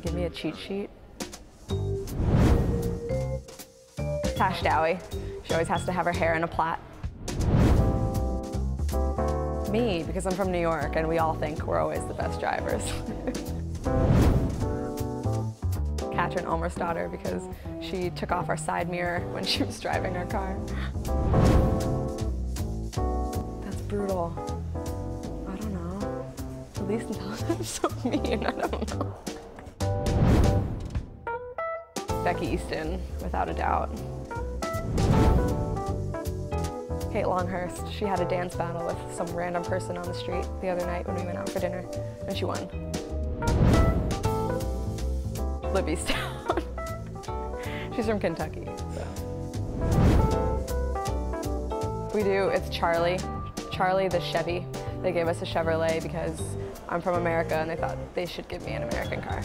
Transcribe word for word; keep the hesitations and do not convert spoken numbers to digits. to give me a cheat sheet? Tash Dowie. She always has to have her hair in a plait. Me, because I'm from New York and we all think we're always the best drivers. Catrin Ulmer's daughter, because she took off our side mirror when she was driving our car. That's brutal. I don't know. At least until I'm so mean, I don't know. Becky Easton, without a doubt. Kate Longhurst, she had a dance battle with some random person on the street the other night when we went out for dinner, and she won. Libby Stone. She's from Kentucky, so. We do, it's Charlie. Charlie the Chevy. They gave us a Chevrolet because I'm from America and they thought they should give me an American car.